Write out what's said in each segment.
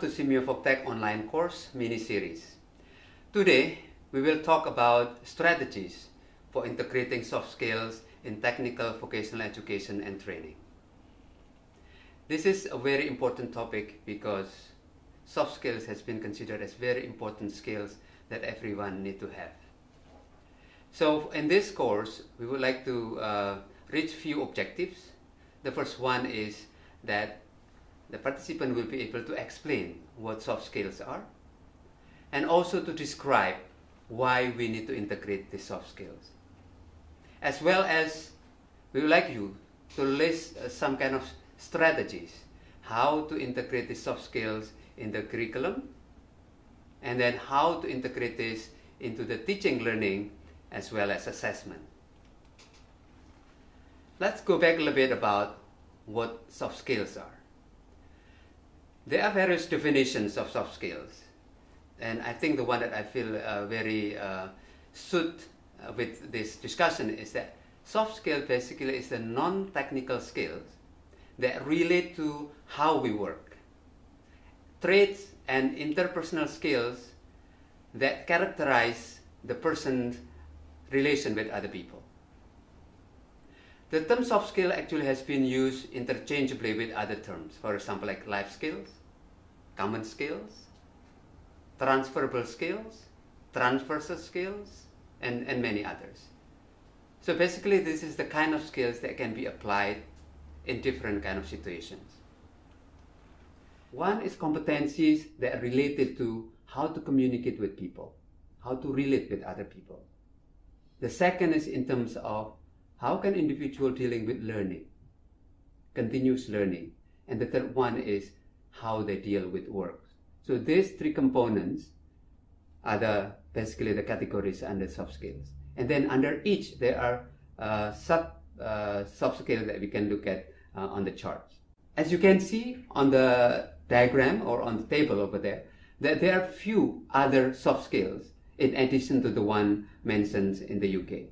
Welcome to SEAMEO VOCTECH online course mini-series. Today, we will talk about strategies for integrating soft skills in technical vocational education and training. This is a very important topic because soft skills has been considered as very important skills that everyone needs to have. So in this course, we would like to reach few objectives. The first one is that the participant will be able to explain what soft skills are and also to describe why we need to integrate these soft skills. As well as we would like you to list some kind of strategies how to integrate these soft skills in the curriculum and then how to integrate this into the teaching learning as well as assessment. Let's go back a little bit about what soft skills are. There are various definitions of soft skills, and I think the one that I feel very suit with this discussion is that soft skill basically is the non-technical skills that relate to how we work. Traits and interpersonal skills that characterize the person's relation with other people. The term soft skill actually has been used interchangeably with other terms, for example like life skills, common skills, transferable skills, transversal skills, and many others. So basically this is the kind of skills that can be applied in different kind of situations. One is competencies that are related to how to communicate with people, how to relate with other people. The second is in terms of how can individual dealing with learning, continuous learning, and the third one is how they deal with work. So these three components are basically the categories under soft skills. And then under each there are soft skills that we can look at on the charts. As you can see on the diagram or on the table over there, that there are few other soft skills in addition to the one mentioned in the UK.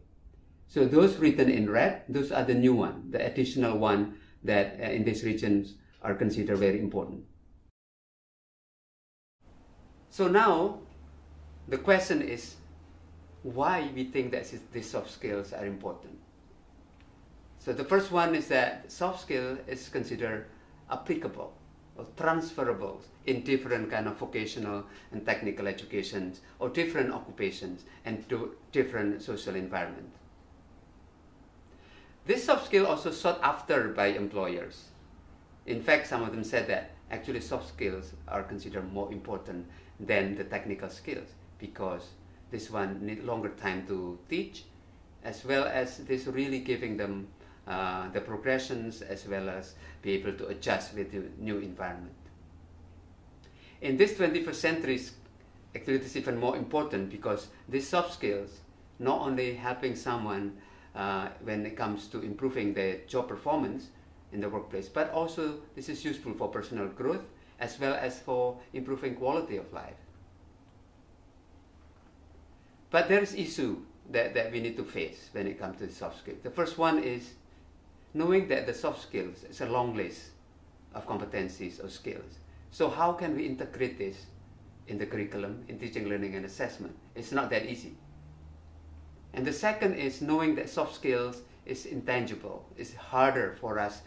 So those written in red, those are the new one, the additional one that in these regions are considered very important. So now the question is why we think that these soft skills are important. So the first one is that soft skill is considered applicable or transferable in different kind of vocational and technical educations or different occupations and to different social environments. This soft skill also sought after by employers. In fact, some of them said that actually soft skills are considered more important than the technical skills because this one needs longer time to teach, as well as this really giving them the progressions as well as be able to adjust with the new environment. In this 21st century, actually this is even more important because these soft skills not only helping someone when it comes to improving their job performance in the workplace, but also this is useful for personal growth as well as for improving quality of life. But there is issue that we need to face when it comes to the soft skills. The first one is knowing that the soft skills is a long list of competencies or skills. So how can we integrate this in the curriculum, in teaching, learning, and assessment? It's not that easy. And the second is knowing that soft skills is intangible. It's harder for us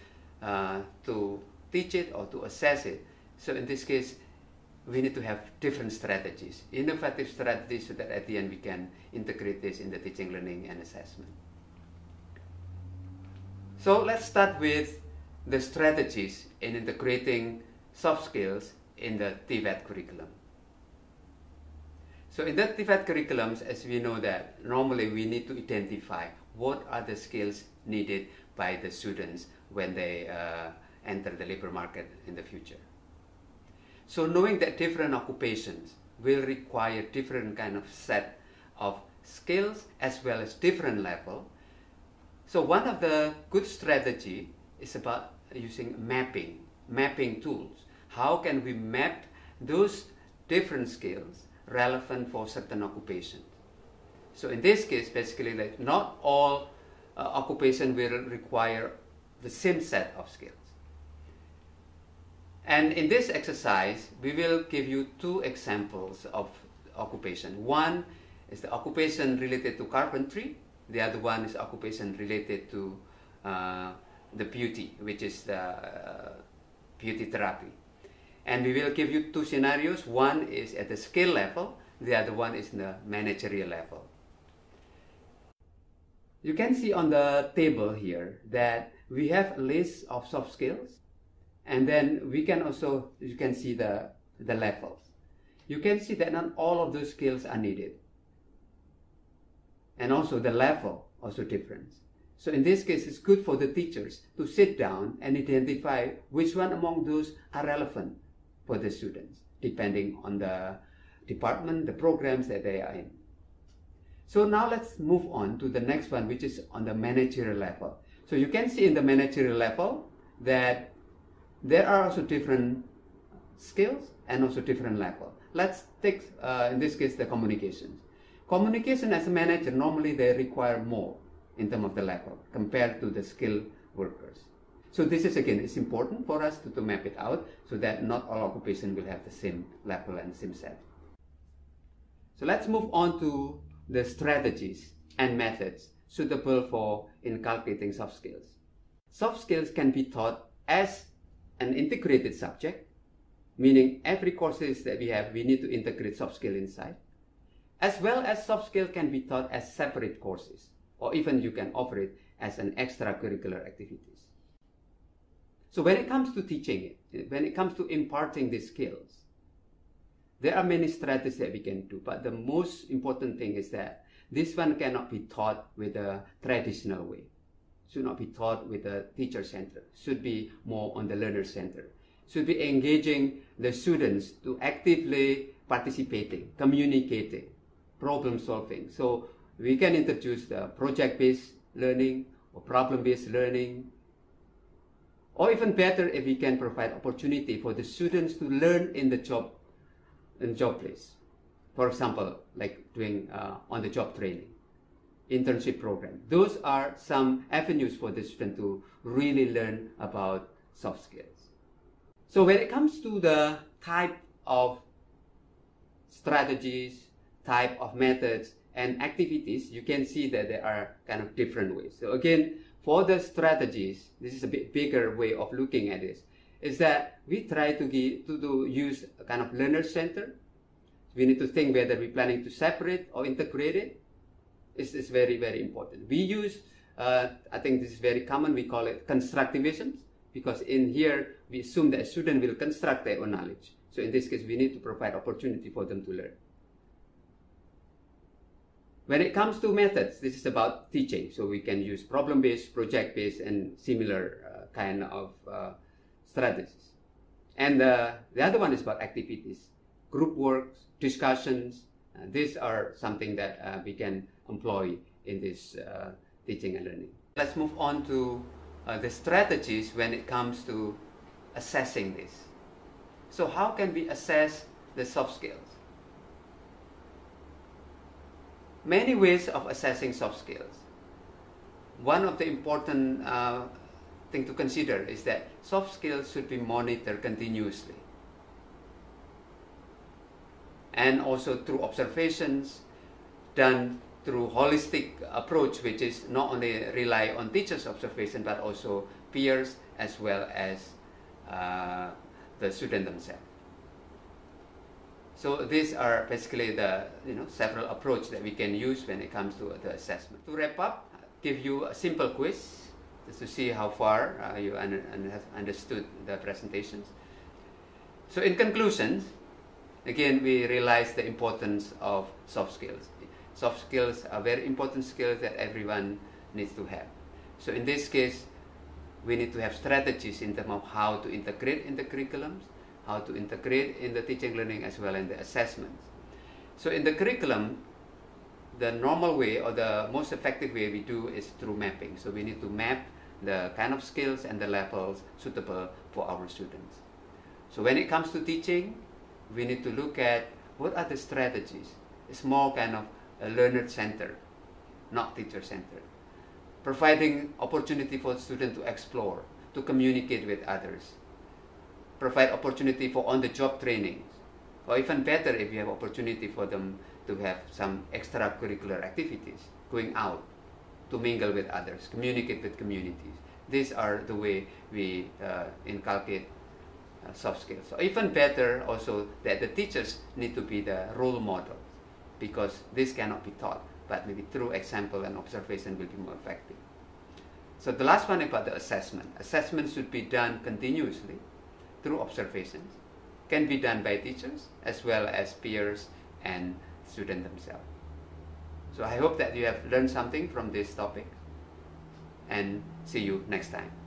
to teach it or to assess it. So in this case, we need to have different strategies, innovative strategies, so that at the end we can integrate this in the teaching, learning, and assessment. So let's start with the strategies in integrating soft skills in the TVET curriculum. So in the TVET curriculums, as we know that normally we need to identify what are the skills needed by the students when they enter the labor market in the future. So knowing that different occupations will require different kind of set of skills as well as different level. So one of the good strategy is about using mapping tools. How can we map those different skills relevant for certain occupations? So in this case, basically, like not all occupation will require the same set of skills. And in this exercise, we will give you two examples of occupation. One is the occupation related to carpentry. The other one is occupation related to the beauty, which is the beauty therapy. And we will give you two scenarios. One is at the skill level, the other one is the managerial level. You can see on the table here that we have a list of soft skills, and then we can also, you can see the levels. You can see that not all of those skills are needed. And also the level also different. So in this case, it's good for the teachers to sit down and identify which one among those are relevant for the students, depending on the department, the programs that they are in. So now let's move on to the next one, which is on the managerial level. So you can see in the managerial level that there are also different skills and also different levels. Let's take, in this case, the communications. Communication as a manager, normally they require more in terms of the level compared to the skilled workers. So this is, again, it's important for us to map it out so that not all occupations will have the same level and same set. So let's move on to the strategies and methods suitable for inculcating soft skills. Soft skills can be taught as an integrated subject, meaning every courses that we have, we need to integrate soft skill inside, as well as soft skill can be taught as separate courses, or even you can offer it as an extracurricular activities. So when it comes to teaching it, when it comes to imparting these skills, there are many strategies that we can do, but the most important thing is that this one cannot be taught with a traditional way. Should not be taught with a teacher-centered. Should be more on the learner-centered. Should be engaging the students to actively participating, communicating, problem-solving. So we can introduce the project-based learning or problem-based learning. Or even better, if we can provide opportunity for the students to learn in the job place, for example, like doing on-the-job training, internship program. Those are some avenues for the student to really learn about soft skills. So when it comes to the type of strategies, type of methods, and activities, you can see that there are kind of different ways. So again, for the strategies, this is a bit bigger way of looking at this, is that we try to use a kind of learner-centered. We need to think whether we're planning to separate or integrate it. It's very, very important. We use, I think this is very common, we call it constructivism, because in here, we assume that a student will construct their own knowledge. So in this case, we need to provide opportunity for them to learn. When it comes to methods, this is about teaching. So we can use problem-based, project-based, and similar kind of strategies. And the other one is about activities, group works, discussions. These are something that we can employ in this teaching and learning. Let's move on to the strategies when it comes to assessing this. So how can we assess the soft skills? Many ways of assessing soft skills. One of the important thing to consider is that soft skills should be monitored continuously, and also through observations done through holistic approach, which is not only rely on teachers' observation but also peers as well as the student themselves. So these are basically the several approaches that we can use when it comes to the assessment. To wrap up, give you a simple quiz just to see how far you have understood the presentations. So in conclusion, again, we realize the importance of soft skills. Soft skills are very important skills that everyone needs to have. So in this case, we need to have strategies in terms of how to integrate in the curriculums, how to integrate in the teaching learning as well in the assessments. So in the curriculum, the normal way or the most effective way we do is through mapping. So we need to map the kind of skills and the levels suitable for our students. So when it comes to teaching, we need to look at what are the strategies. It's more kind of a learner-centered, not teacher-centered. Providing opportunity for students to explore, to communicate with others, provide opportunity for on-the-job training, or even better if you have opportunity for them to have some extracurricular activities, going out to mingle with others, communicate with communities. These are the way we inculcate soft skills. So even better also that the teachers need to be the role model, because this cannot be taught, but maybe through example and observation will be more effective. So the last one about the assessment. Assessment should be done continuously through observations. Can be done by teachers as well as peers and students themselves. So I hope that you have learned something from this topic, and see you next time.